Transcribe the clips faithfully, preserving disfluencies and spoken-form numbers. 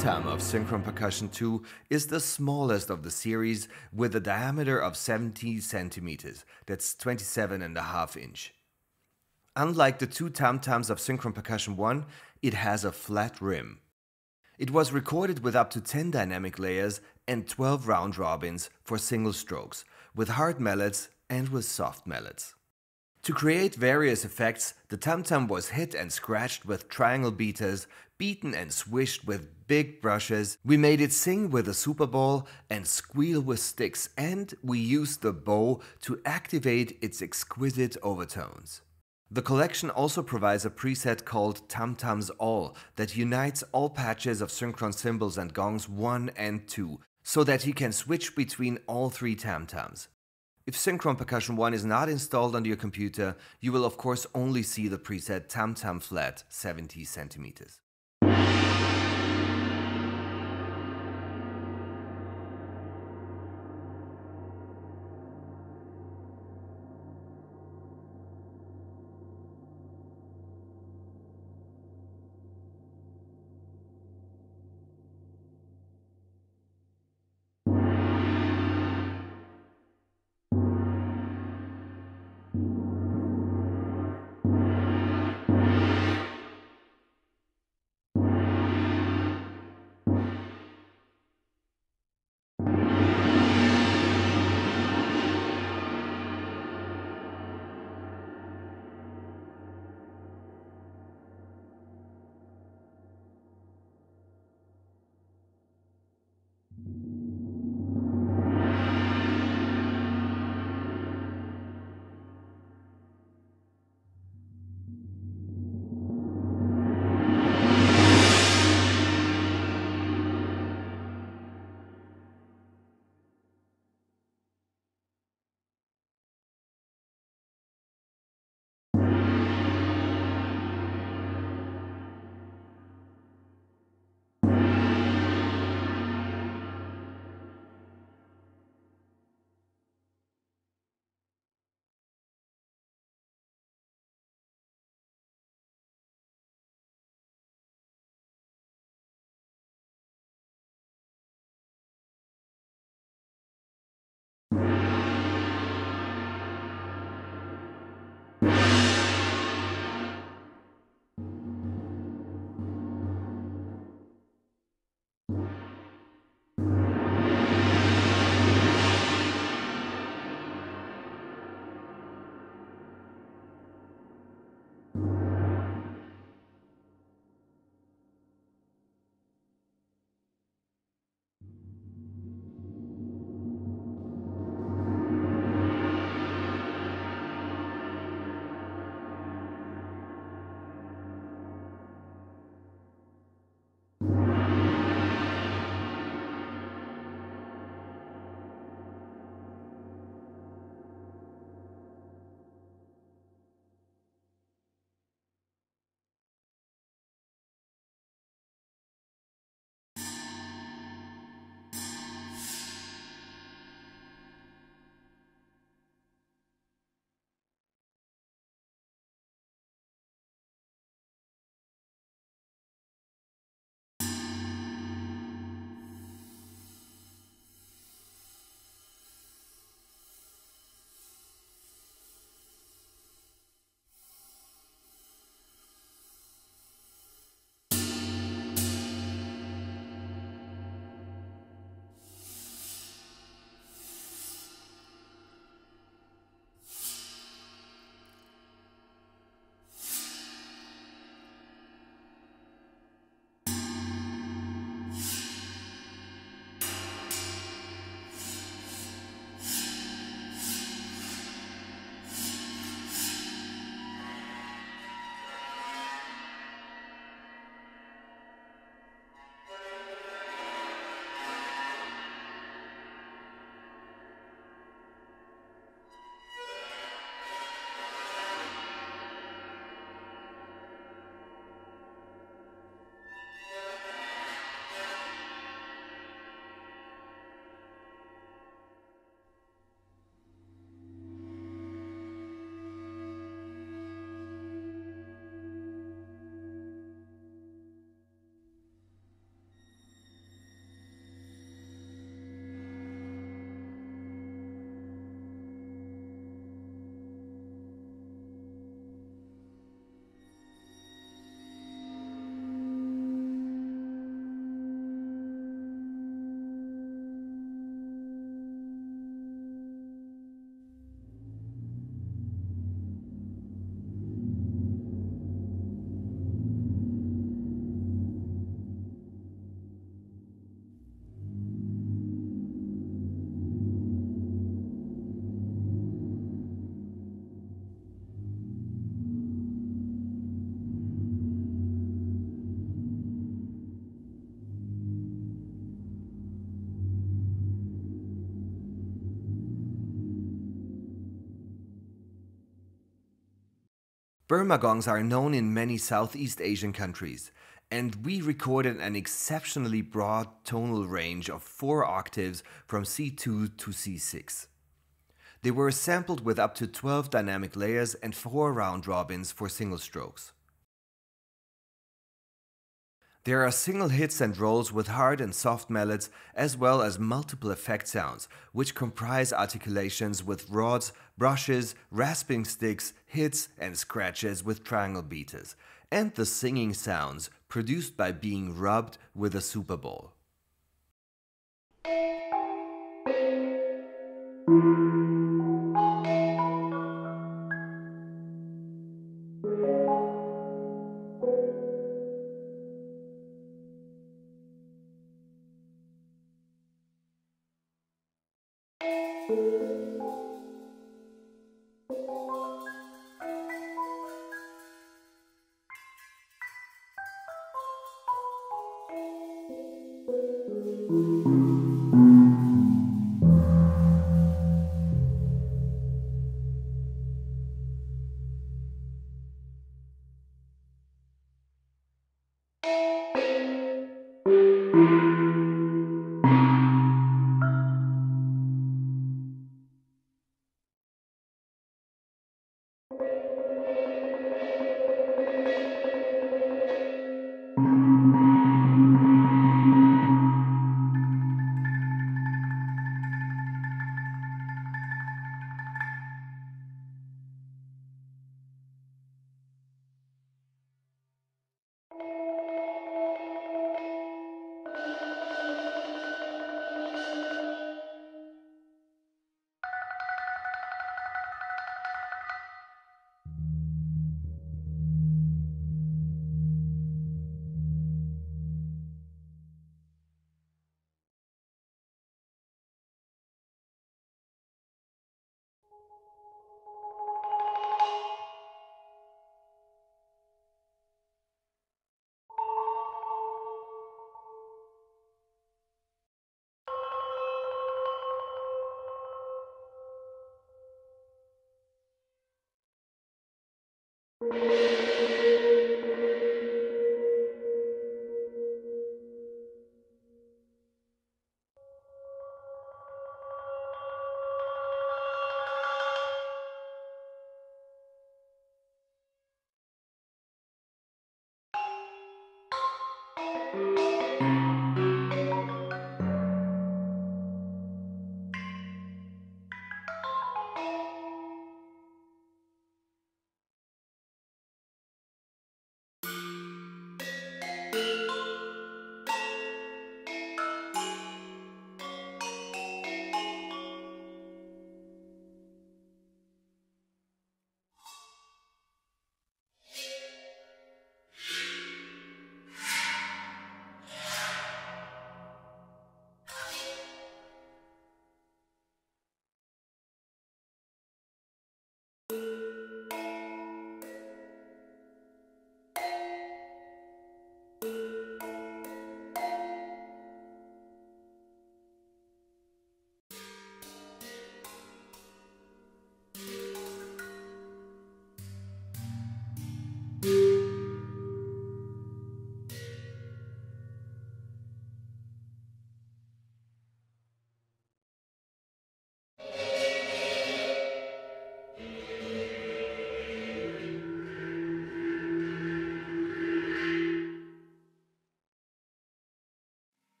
tam of Synchron Percussion two is the smallest of the series with a diameter of seventy centimeters, that's twenty-seven and a half inch. Unlike the two tamtams of Synchron Percussion one, it has a flat rim. It was recorded with up to ten dynamic layers and twelve round robins for single strokes, with hard mallets and with soft mallets. To create various effects, the tamtam was hit and scratched with triangle beaters, beaten and swished with big brushes. We made it sing with a super ball and squeal with sticks, and we used the bow to activate its exquisite overtones. The collection also provides a preset called Tamtams All that unites all patches of Synchron cymbals and gongs one and two, so that you can switch between all three tamtams. If Synchron Percussion one is not installed on your computer, you will of course only see the preset Tam Tam Flat seventy centimeters. Burma gongs are known in many Southeast Asian countries, and we recorded an exceptionally broad tonal range of four octaves from C two to C six. They were sampled with up to twelve dynamic layers and four round robins for single strokes. There are single hits and rolls with hard and soft mallets, as well as multiple effect sounds, which comprise articulations with rods, brushes, rasping sticks, hits and scratches with triangle beaters, and the singing sounds produced by being rubbed with a Super Bowl.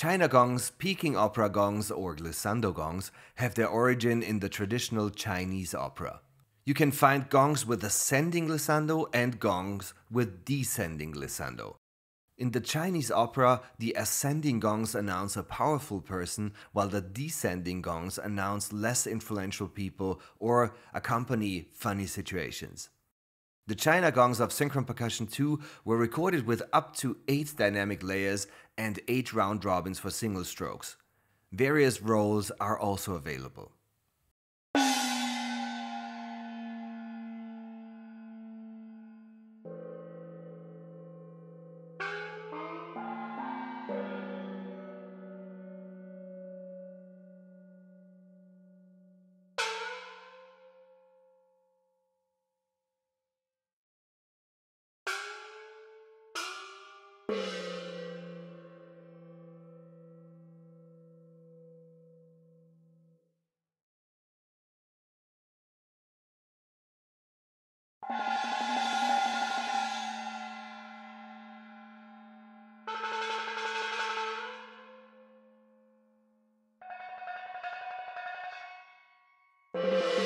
China gongs, Peking opera gongs or glissando gongs have their origin in the traditional Chinese opera. You can find gongs with ascending glissando and gongs with descending glissando. In the Chinese opera, the ascending gongs announce a powerful person, while the descending gongs announce less influential people or accompany funny situations. The China gongs of Synchron Percussion two were recorded with up to eight dynamic layers and eight round robins for single strokes. Various rolls are also available. You